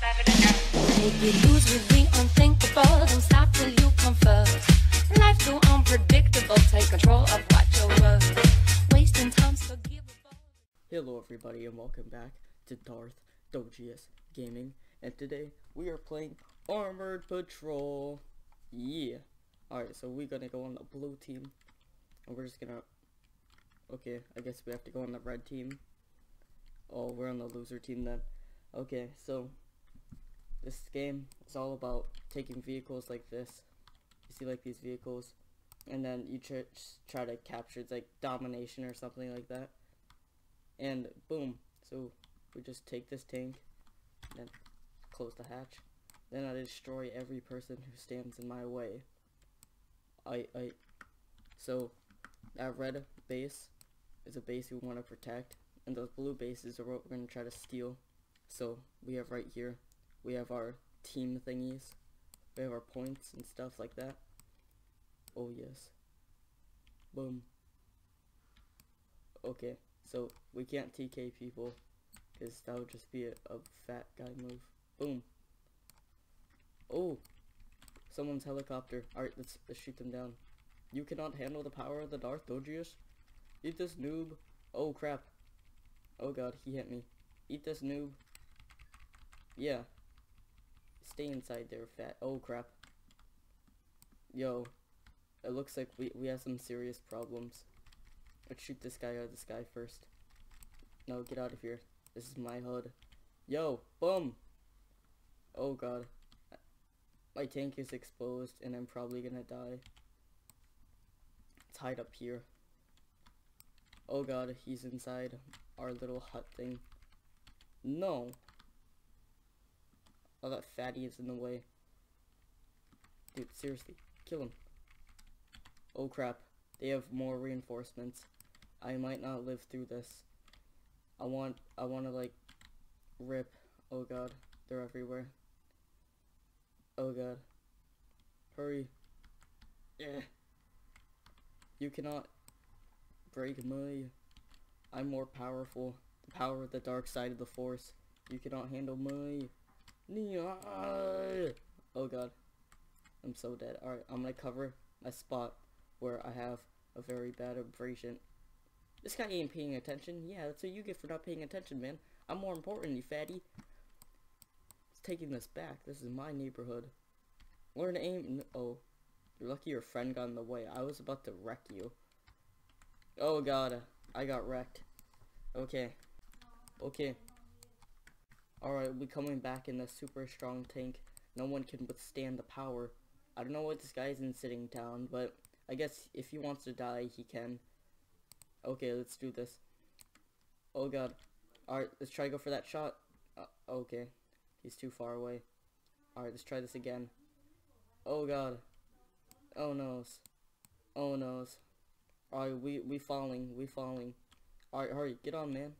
Make you lose with the unthinkable. Don't stop till you come first. Life's so unpredictable. Take control of what you're worth. Wasting time, so give a fuck. Hello everybody and welcome back to DarthDogeous Gaming. And today we are playing Armored Patrol. Yeah. Alright, so we're gonna go on the blue team. And we're just gonna... Okay, I guess we have to go on the red team. Oh, we're on the loser team then. Okay, so... this game is all about taking vehicles like this. You see like these vehicles, and then you try to capture, it's like domination or something like that, and boom. So we just take this tank, then close the hatch, then I destroy every person who stands in my way. So that red base is a base we want to protect, and those blue bases are what we're going to try to steal. So we have right here, we have our team thingies, we have our points and stuff like that. Oh yes, boom. Okay, so we can't TK people because that would just be a fat guy move. Boom. Oh, someone's helicopter. Alright, let's shoot them down. You cannot handle the power of the DarthDogeous. Eat this noob. Oh crap, oh god, he hit me. Eat this noob. Yeah, stay inside there, fat. Oh crap. Yo, it looks like we have some serious problems. Let's shoot this guy out of the sky first. No, get out of here, this is my HUD. Yo, boom. Oh god, my tank is exposed and I'm probably gonna die. Let's hide up here. Oh god, he's inside our little hut thing. No. Oh, that fatty is in the way. Dude, seriously, kill him. Oh crap, they have more reinforcements. I might not live through this. I want to like rip. Oh god, they're everywhere. Oh god, hurry. Yeah. You cannot break me. I'm more powerful. The power of the dark side of the force. You cannot handle me. Oh god, I'm so dead. Alright, I'm gonna cover my spot where I have a very bad abrasion. This guy ain't paying attention. Yeah, that's what you get for not paying attention, man. I'm more important, you fatty. It's taking this back. This is my neighborhood. Learn to aim. Oh, you're lucky your friend got in the way. I was about to wreck you. Oh god, I got wrecked. Okay. Okay. Alright, we're coming back in the super strong tank. No one can withstand the power. I don't know what this guy is in sitting down, but I guess if he wants to die, he can. Okay, let's do this. Oh god. Alright, let's try to go for that shot. Okay, he's too far away. Alright, let's try this again. Oh god. Oh noes. Oh noes. Alright, we falling. We falling. Alright, hurry. Get on, man.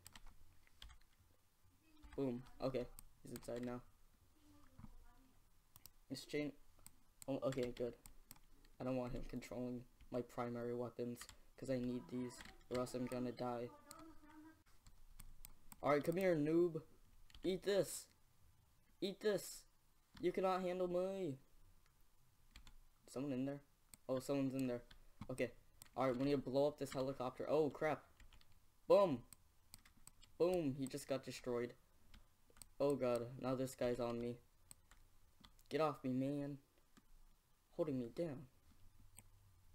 Boom. Okay, he's inside now. This chain. Oh, okay, good. I don't want him controlling my primary weapons because I need these, or else I'm gonna die. All right, come here, noob. Eat this. Eat this. You cannot handle me. Someone in there? Oh, someone's in there. Okay. All right, we need to blow up this helicopter. Oh crap. Boom. Boom. He just got destroyed. Oh god, now this guy's on me. Get off me, man. Holding me down.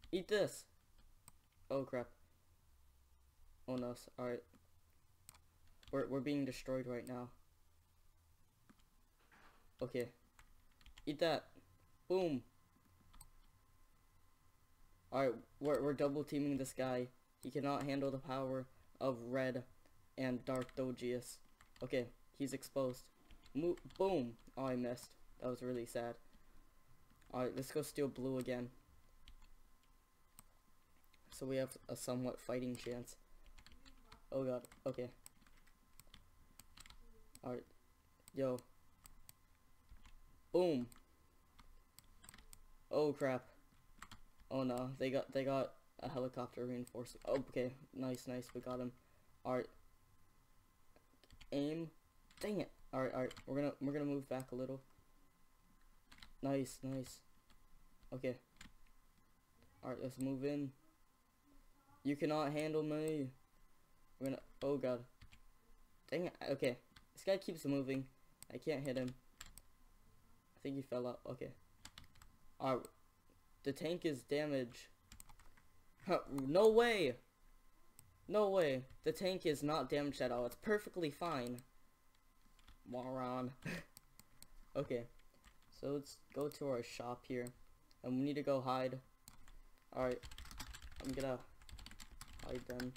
Eat this. Oh crap. Oh no, alright. We're being destroyed right now. Okay. Eat that. Boom. Alright, we're double teaming this guy. He cannot handle the power of red and DarthDogeous. Okay. He's exposed. Boom! Oh, I missed. That was really sad. Alright, let's go steal blue again. So we have a somewhat fighting chance. Oh god, okay. Alright. Yo. Boom! Oh crap. Oh no, they got a helicopter reinforced. Oh, okay, nice, we got him. Alright. Aim. Dang it. All right. We're gonna move back a little. Nice. Okay. All right, let's move in. You cannot handle me. We're gonna. Oh god. Dang it. Okay. This guy keeps moving. I can't hit him. I think he fell out. Okay. All right. The tank is damaged. No way. No way. The tank is not damaged at all. It's perfectly fine. Moron. Okay. So let's go to our shop here. And we need to go hide. Alright. I'm gonna hide them.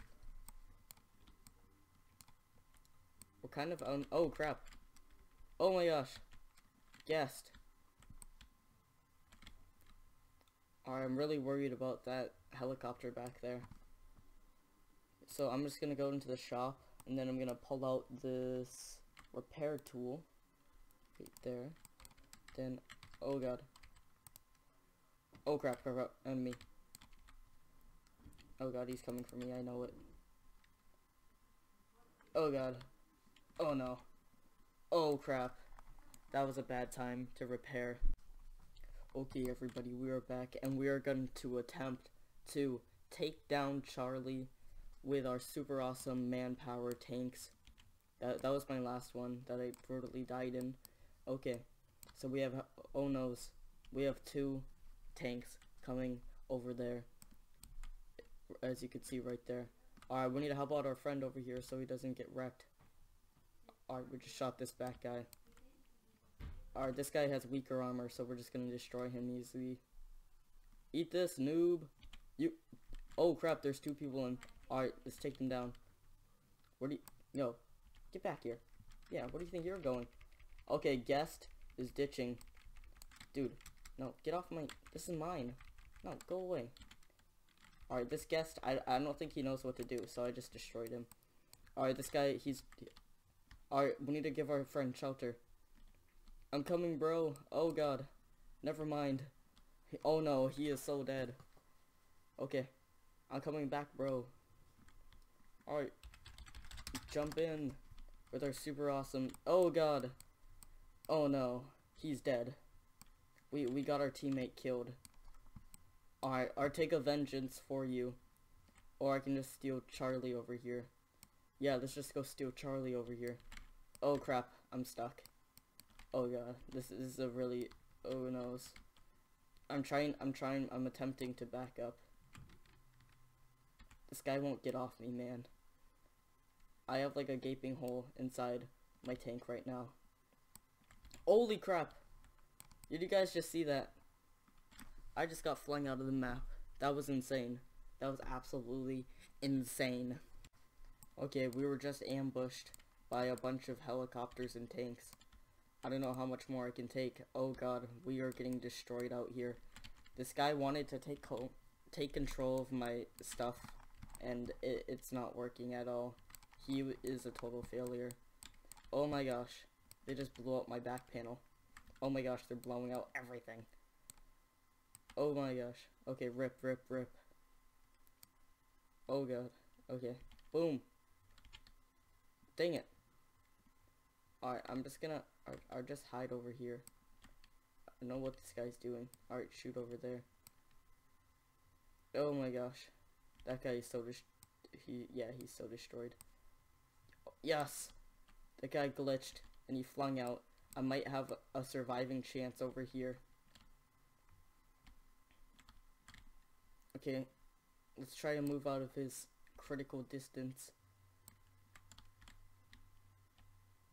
We're kind of on. Oh crap. Oh my gosh. Guessed. Alright, I'm really worried about that helicopter back there. So I'm just gonna go into the shop, and then I'm gonna pull out this repair tool right there. Then, oh god, oh crap, and me. Oh god, he's coming for me. I know it. Oh god, oh no, oh crap. That was a bad time to repair. Okay, everybody, we are back, and we are going to attempt to take down Charlie with our super awesome manpower tanks. That was my last one that I brutally died in. Okay, so we have, oh noes, we have two tanks coming over there, as you can see right there. Alright, we need to help out our friend over here so he doesn't get wrecked. Alright, we just shot this back guy. Alright, this guy has weaker armor, so we're just gonna destroy him easily. Eat this, noob. You, oh crap, there's two people in. Alright, let's take them down. Where do you... No. Get back here. Yeah, where do you think you're going? Okay, guest is ditching. Dude, no. Get off my... This is mine. No, go away. Alright, this guest, I don't think he knows what to do, so I just destroyed him. Alright, this guy, he's... Alright, we need to give our friend shelter. I'm coming, bro. Oh, God. Never mind. Oh, no. He is so dead. Okay. I'm coming back, bro. Alright, jump in with our super awesome, oh god, oh no, he's dead. We got our teammate killed. Alright, I'll take a vengeance for you, or I can just steal Charlie over here. Yeah, let's just go steal Charlie over here. Oh crap, I'm stuck. Oh god, this is a really, oh noes. I'm attempting to back up. This guy won't get off me, man. I have like a gaping hole inside my tank right now. Holy crap! Did you guys just see that? I just got flung out of the map. That was insane. That was absolutely insane. Okay, we were just ambushed by a bunch of helicopters and tanks. I don't know how much more I can take. Oh god, we are getting destroyed out here. This guy wanted to take control of my stuff, and it's not working at all. He is a total failure. Oh my gosh, they just blew up my back panel. Oh my gosh, they're blowing out everything. Oh my gosh. Okay, rip. Oh god. Okay, boom. Dang it. Alright, I'm just gonna I'll just hide over here. I know what this guy's doing. Alright, shoot over there. Oh my gosh, that guy is so he's so destroyed. Yes, the guy glitched and he flung out. I might have a surviving chance over here. Okay, let's try to move out of his critical distance.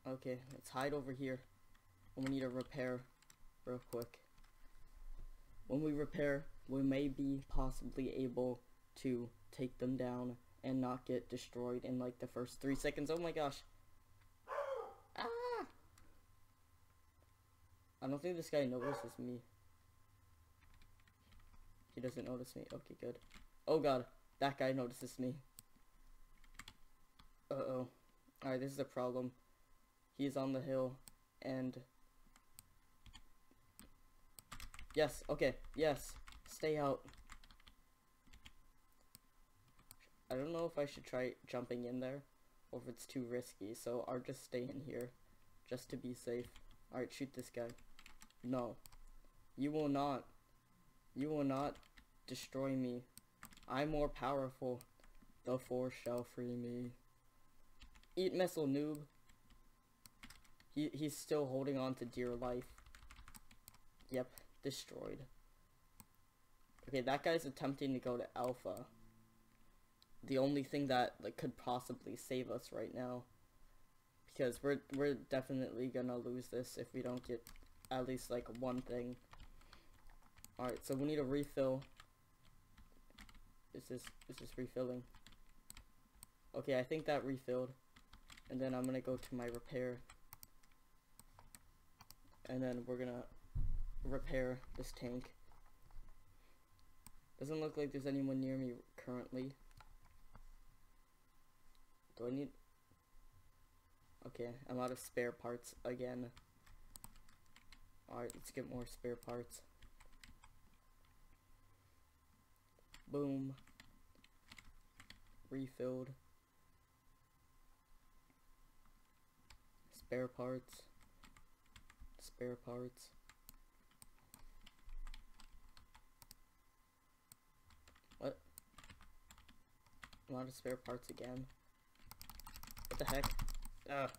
Okay, let's hide over here. We need to repair real quick. When we repair, we may be possibly able to take them down and not get destroyed in like the first 3 seconds. Oh my gosh. Ah! I don't think this guy notices me. He doesn't notice me. Okay, good. Oh god, that guy notices me. Uh-oh. Alright, this is a problem. He's on the hill and... Yes, okay, yes. Stay out. I don't know if I should try jumping in there or if it's too risky, so I'll just stay in here just to be safe. Alright, shoot this guy. No. You will not destroy me. I'm more powerful. The force shall free me. Eat missile, noob. He's still holding on to dear life. Yep, destroyed. Okay, that guy's attempting to go to alpha. The only thing that could possibly save us right now, because we're definitely gonna lose this if we don't get at least one thing. All right, so we need a refill. Is this refilling? Okay, I think that refilled, and then I'm gonna go to my repair, and then we're gonna repair this tank. Doesn't look like there's anyone near me currently. Do I need... Okay, I'm out of spare parts again. Alright, let's get more spare parts. Boom. Refilled. Spare parts. Spare parts. What? I'm out of spare parts again. What the heck? Ugh.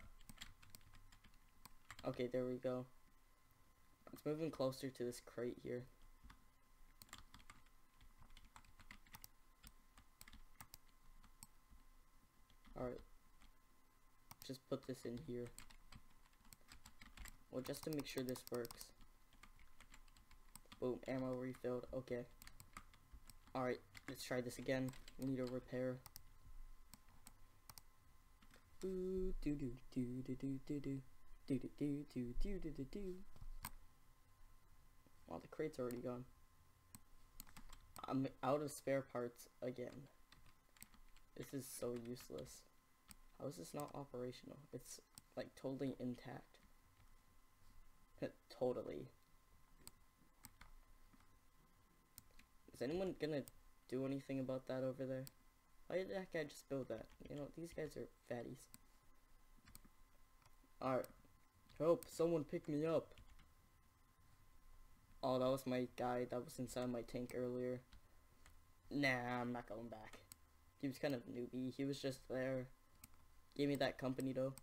Okay, there we go. It's moving closer to this crate here. Alright. Just put this in here. Well, just to make sure this works. Boom, ammo refilled. Okay. Alright, let's try this again. We need a repair. Well, the crate's already gone. I'm out of spare parts again. This is so useless. How is this not operational? It's totally intact. Totally. Is anyone gonna do anything about that over there? Why did that guy just build that? You know, these guys are fatties. Alright. Help, someone pick me up. Oh, that was my guy that was inside my tank earlier. Nah, I'm not going back. He was kind of newbie. He was just there. Gave me that company, though.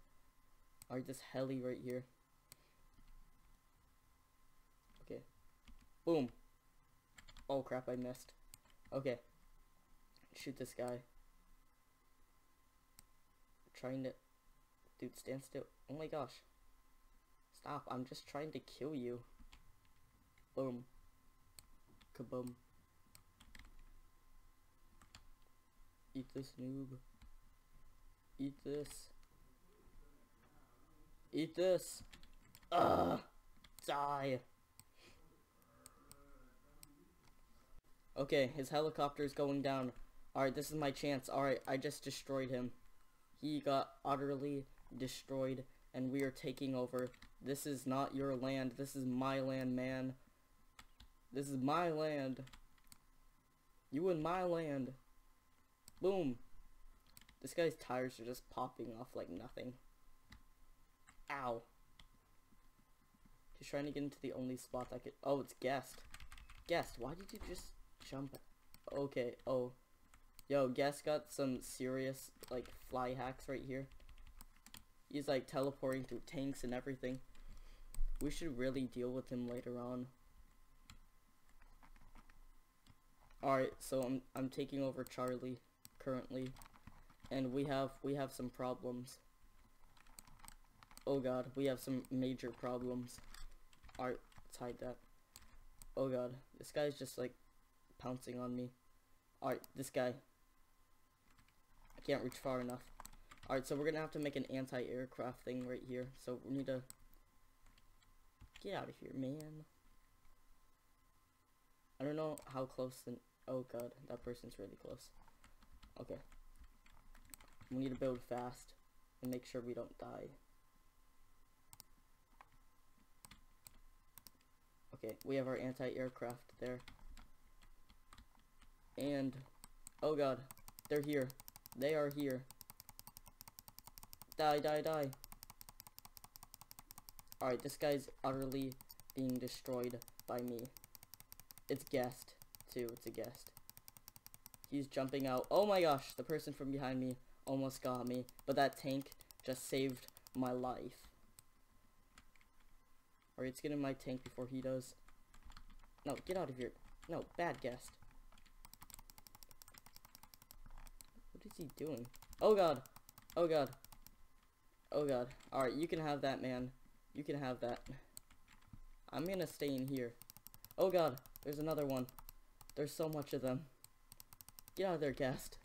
Alright, this heli right here. Okay. Boom. Oh, crap, I missed. Okay. Shoot this guy. Trying to... Dude, stand still. Oh my gosh. Stop. I'm just trying to kill you. Boom. Kaboom. Eat this, noob. Eat this. Eat this. Ugh. Die. Okay, his helicopter is going down. Alright, this is my chance. Alright, I just destroyed him. He got utterly destroyed, and we are taking over. This is not your land. This is my land, man. This is my land. You and my land. Boom. This guy's tires are just popping off like nothing. Ow. He's trying to get into the only spot that could... Oh, it's Guest. Guest, why did you just jump? Okay, oh. Yo, Guest got some serious, fly hacks right here. He's, teleporting through tanks and everything. We should really deal with him later on. Alright, so I'm taking over Charlie currently. And we have some problems. Oh god, we have some major problems. Alright, let's hide that. Oh god, this guy's just, pouncing on me. Alright, this guy. Can't reach far enough. Alright, so we're gonna have to make an anti-aircraft thing right here. So we need to get out of here, man. I don't know how close the... Oh god, that person's really close. Okay. We need to build fast and make sure we don't die. Okay, we have our anti-aircraft there. And... Oh god, they're here. They are here. Die, die, die. Alright, this guy's utterly being destroyed by me. It's guessed, too. It's a guest. He's jumping out. Oh my gosh, the person from behind me almost got me. But that tank just saved my life. Alright, let's get in my tank before he does. No, get out of here. No, bad guest. What is he doing? Oh god. Oh god. Oh god. Alright, you can have that, man. You can have that. I'm gonna stay in here. Oh god, there's another one. There's so much of them. Get out of there, guest.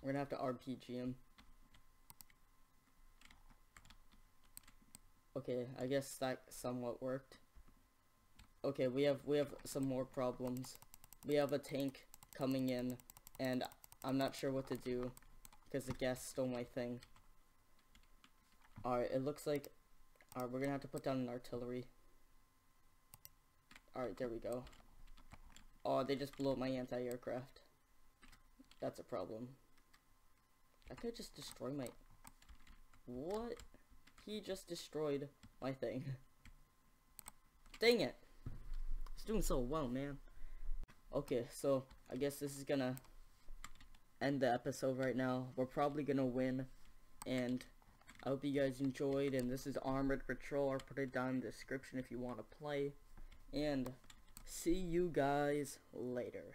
We're gonna have to RPG him. Okay, I guess that somewhat worked. Okay, we have some more problems. We have a tank coming in, and I'm not sure what to do because the guest stole my thing. Alright, it looks like... Alright, we're gonna have to put down an artillery. Alright, there we go. Oh, they just blew up my anti-aircraft. That's a problem. I could just destroy my... What? He just destroyed my thing. Dang it! It's doing so well, man. Okay, so I guess this is gonna end the episode right now. We're probably gonna win, and I hope you guys enjoyed. And this is Armored Patrol. I'll put it down in the description if you want to play. And see you guys later.